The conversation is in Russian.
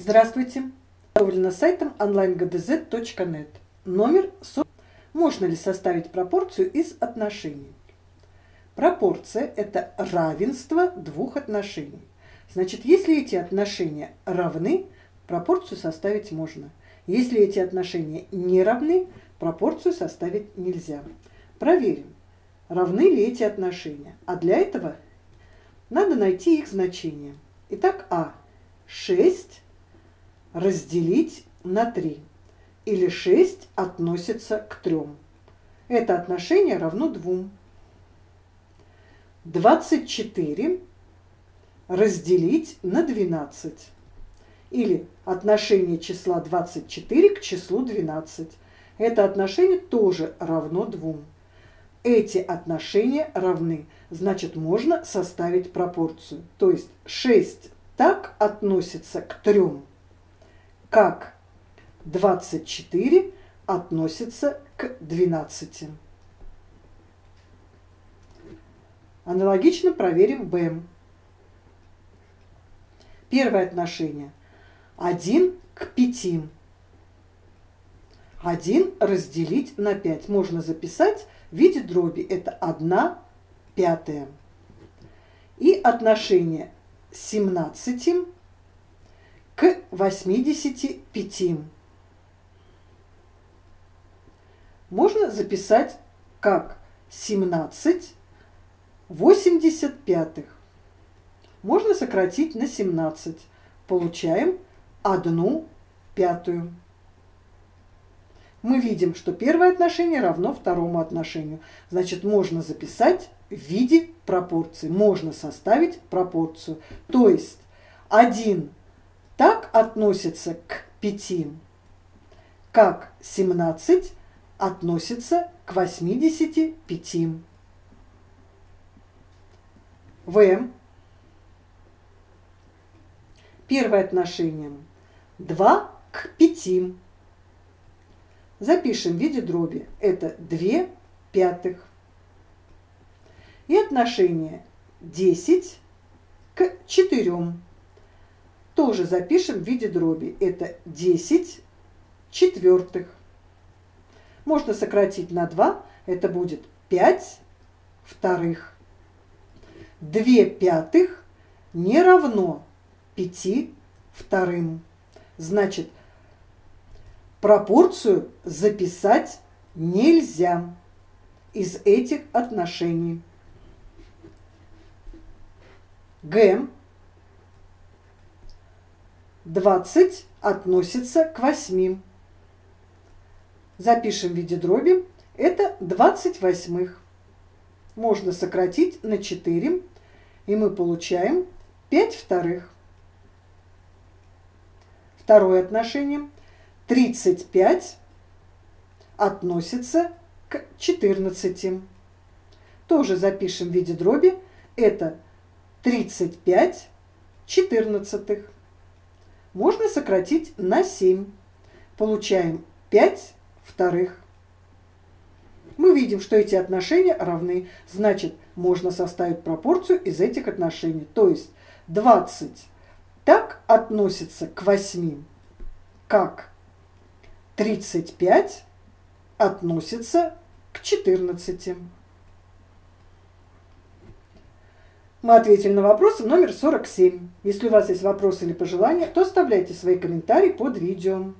Здравствуйте! Подготовлено сайтом online-gdz.net. Номер 40. Можно ли составить пропорцию из отношений? Пропорция – это равенство двух отношений. Значит, если эти отношения равны, пропорцию составить можно. Если эти отношения не равны, пропорцию составить нельзя. Проверим, равны ли эти отношения. А для этого надо найти их значение. Итак, А – 6 разделить на 3. Или 6 относится к 3. Это отношение равно 2. 24 разделить на 12. Или отношение числа 24 к числу 12. Это отношение тоже равно 2. Эти отношения равны. Значит, можно составить пропорцию. То есть 6 так относится к 3, как 24 относится к 12. Аналогично проверим Б. Первое отношение. 1 к 5. 1 разделить на 5. Можно записать в виде дроби. Это 1/5. И отношение 17 к 85. Можно записать как 17/85. Можно сократить на 17. Получаем 1/5. Мы видим, что первое отношение равно второму отношению. Значит, можно записать в виде пропорции. Можно составить пропорцию. То есть 1 так относится к 5, как 17 относится к 85. В. Первое отношение. 2 к 5. Запишем в виде дроби. Это 2/5. И отношение 10 к 4. Тоже запишем в виде дроби. Это 10/4. Можно сократить на 2. Это будет 5/2. 2/5 не равно 5/2. Значит, пропорцию записать нельзя из этих отношений. Г. 20 относится к 8. Запишем в виде дроби. Это 20/8. Можно сократить на 4. И мы получаем 5/2. Второе отношение. 35 относится к 14. Тоже запишем в виде дроби. Это 35/14. Можно сократить на 7. Получаем 5/2. Мы видим, что эти отношения равны. Значит, можно составить пропорцию из этих отношений. То есть 20 так относится к 8, как 35 относится к 14. Мы ответили на вопросы номер 47. Если у вас есть вопросы или пожелания, то оставляйте свои комментарии под видео.